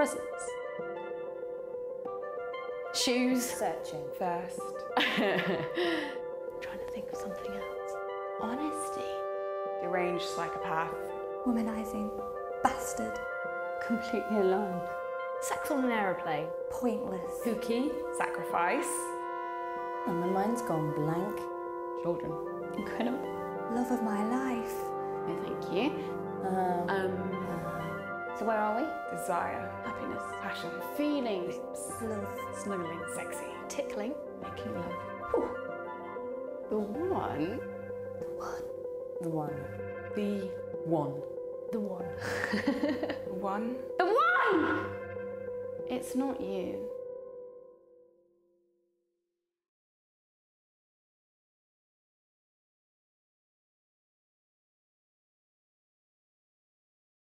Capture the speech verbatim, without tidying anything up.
presents. Shoes. Searching. First. Trying to think of something else. Honesty. Deranged psychopath. Womanising. Bastard. Completely alone. Sex on an aeroplane. Pointless. Pookie. Sacrifice. And my mind's gone blank. Children. Incredible. Love of my life. No, thank you. Um, um, uh, so where are we? Desire. Happiness. Passion. Feelings. Love. Snuggling. Sexy. Tickling. Making love. Whew. The one. The one. The one. The one. The one. The one. The one! It's not you.